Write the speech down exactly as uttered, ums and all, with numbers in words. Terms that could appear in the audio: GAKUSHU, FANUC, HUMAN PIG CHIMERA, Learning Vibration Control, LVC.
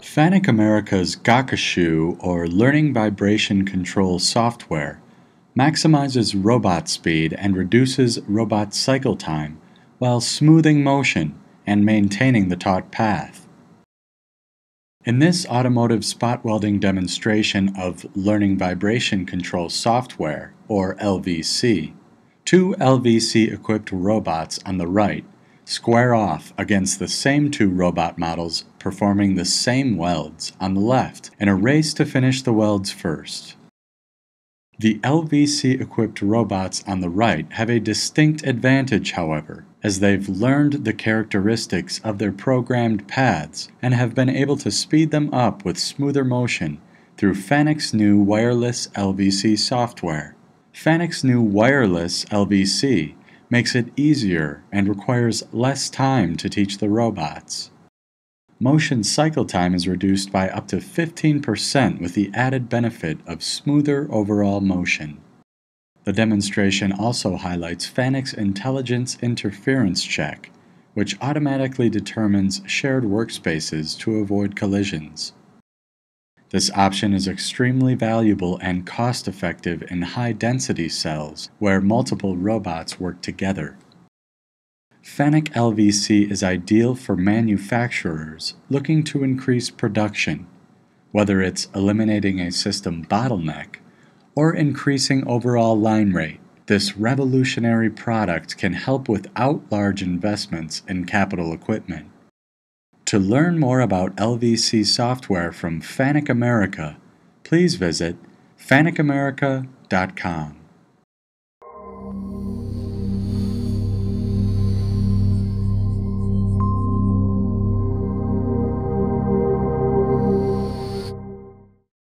FANUC America's GAKUSHU, or Learning Vibration Control software, maximizes robot speed and reduces robot cycle time while smoothing motion and maintaining the taut path. In this automotive spot welding demonstration of Learning Vibration Control software, or L V C, two L V C-equipped robots on the right square off against the same two robot models performing the same welds on the left in a race to finish the welds first. The L V C-equipped robots on the right have a distinct advantage, however, as they've learned the characteristics of their programmed paths and have been able to speed them up with smoother motion through FANUC's new wireless L V C software. FANUC's new wireless L V C makes it easier and requires less time to teach the robots. Motion cycle time is reduced by up to fifteen percent with the added benefit of smoother overall motion. The demonstration also highlights FANUC's Intelligence Interference Check, which automatically determines shared workspaces to avoid collisions. This option is extremely valuable and cost-effective in high-density cells where multiple robots work together. FANUC L V C is ideal for manufacturers looking to increase production, whether it's eliminating a system bottleneck or increasing overall line rate. This revolutionary product can help without large investments in capital equipment. To learn more about L V C software from FANUC America, please visit fanuc america dot com.